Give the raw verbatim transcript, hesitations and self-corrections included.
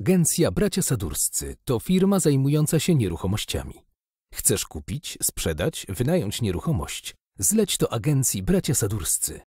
Agencja Bracia Sadurscy to firma zajmująca się nieruchomościami. Chcesz kupić, sprzedać, wynająć nieruchomość? Zleć to Agencji Bracia Sadurscy.